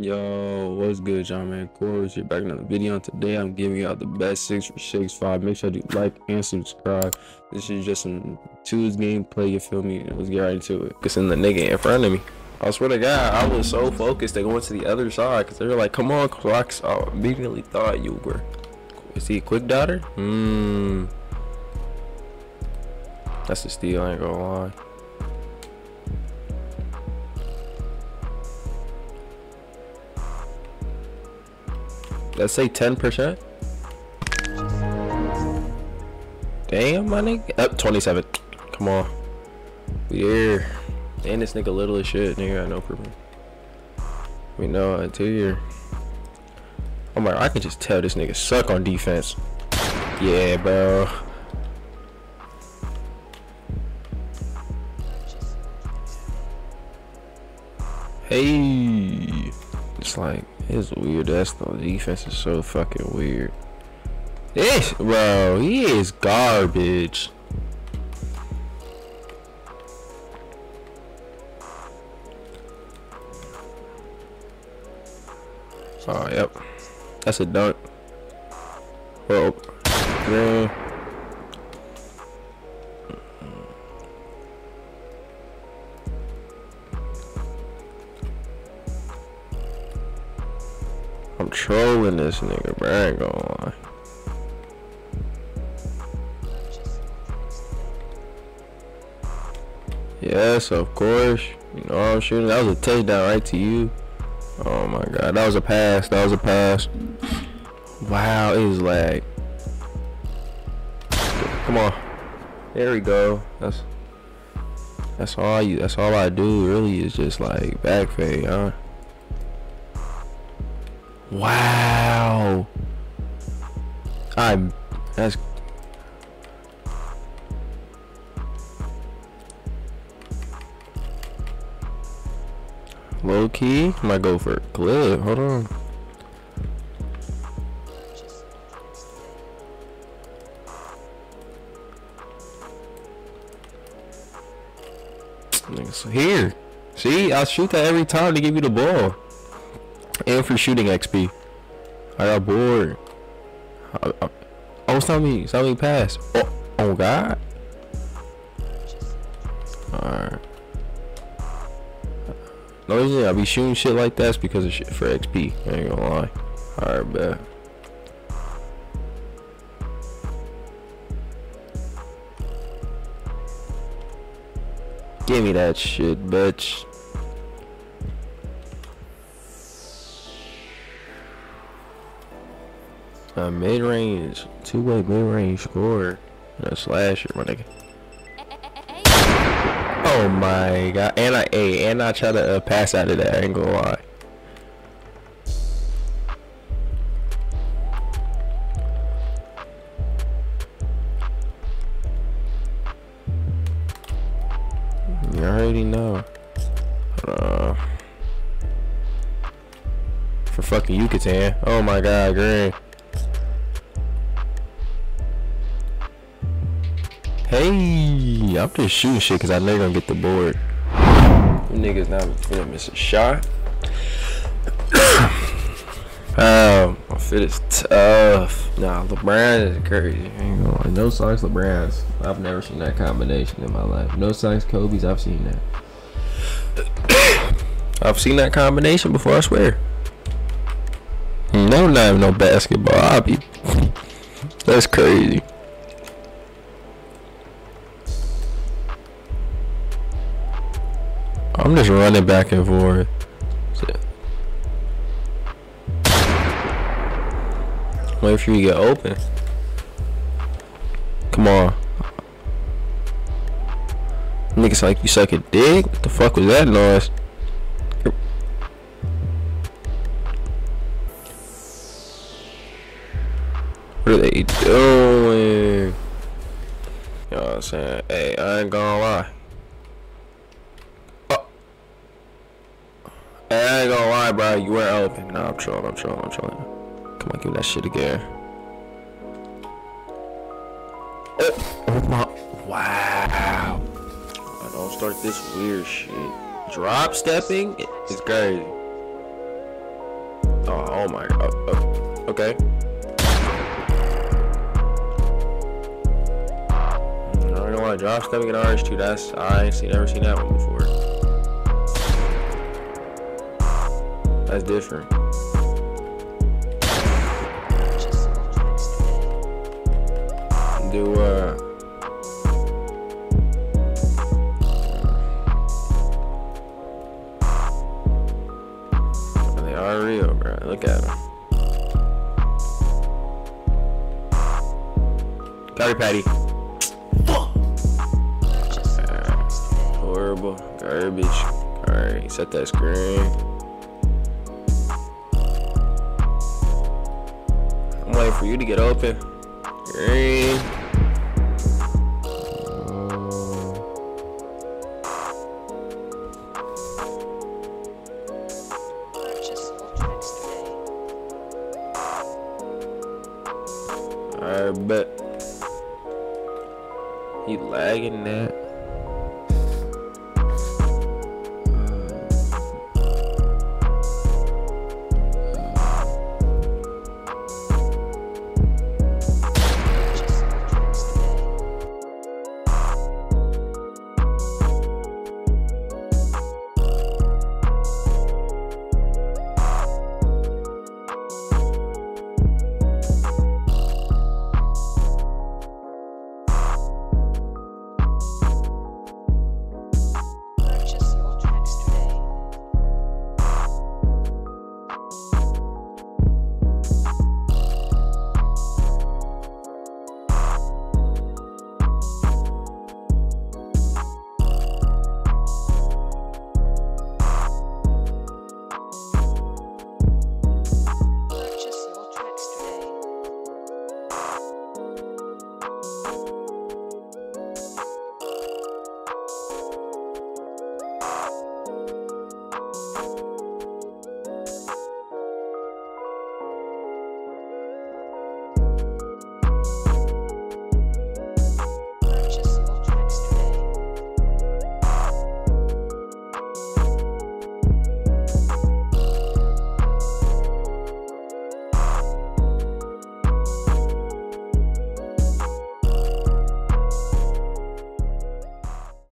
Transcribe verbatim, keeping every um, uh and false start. Yo, what's good, y'all, man? Corey here, back in another video. And today I'm giving y'all the best six for six five. Make sure you like and subscribe. This is just some twos gameplay, you feel me? Let's get right into it. It's in the nigga in front of me. I swear to God, I was so focused they went to the other side because they were like, come on, Crocs. I immediately thought you were. Is he a quick dotter? Hmm. That's a steal, I ain't gonna lie. Let's say ten percent. Damn, my nigga. Up twenty-seven. Come on. We here. And this nigga little as shit. Nigga got no problem. We know it too here. I'm like, I can just tell this nigga suck on defense. Yeah, bro. Hey. It's like. It's weird. That's the defense is so fucking weird. This, bro, he is garbage. Oh, yep. That's a dunk. Bro. Bro. I'm trolling this nigga, bro. I ain't gonna lie. Yes, of course. You know I'm shooting. That was a touchdown right to you. Oh my God, that was a pass. That was a pass. Wow, it was lag. Come on. There we go. That's that's all you. That's all I do really is just like back fade, huh? Wow, I'm that's low key. I might go for a clip. Hold on. Here, see, I'll shoot that every time to give you the ball. And for shooting X P, I got bored. I, I, oh, stop me! Stop me! Pass! Oh, oh God! All right. The only reason I be shooting shit like that's because of shit for X P. I ain't gonna lie. All right, bet. Give me that shit, bitch. Uh, mid-range, two-way mid-range score, and a slasher, my nigga. Oh my God! And I, hey, and I try to uh, pass out of that. I ain't gonna lie. You already know. Uh, for fucking Yucatan. Oh my God, green. Hey, I'm just shooting shit because I know you're gonna get the board. You niggas not gonna miss a shot. Um, my fit is tough. Nah, LeBron is crazy. Hang on. No socks, LeBron's. I've never seen that combination in my life. No socks, Kobe's. I've seen that. I've seen that combination before, I swear. No, not even no basketball. I'll be. That's crazy. I'm just running back and forth. Wait for you to get open. Come on. Niggas like you suck a dick. What the fuck was that noise? What are they doing? You know what I'm saying? Hey, I ain't gonna lie. I ain't gonna lie, bro. You were open. Nah, I'm trolling. I'm trolling. I'm trolling. Come on, give me that shit again. Oh, oh my! Wow. I don't start this weird shit. Drop stepping is crazy. Oh, oh my. Oh, oh, okay. I don't know why drop stepping in R H two. That's I see. Never seen that one before. That's different. Do uh they are real, bro. Look at them. Curry patty. Fuck. Uh, horrible garbage. Alright, set that screen. I'm waiting for you to get open. Green. I bet he lagging that.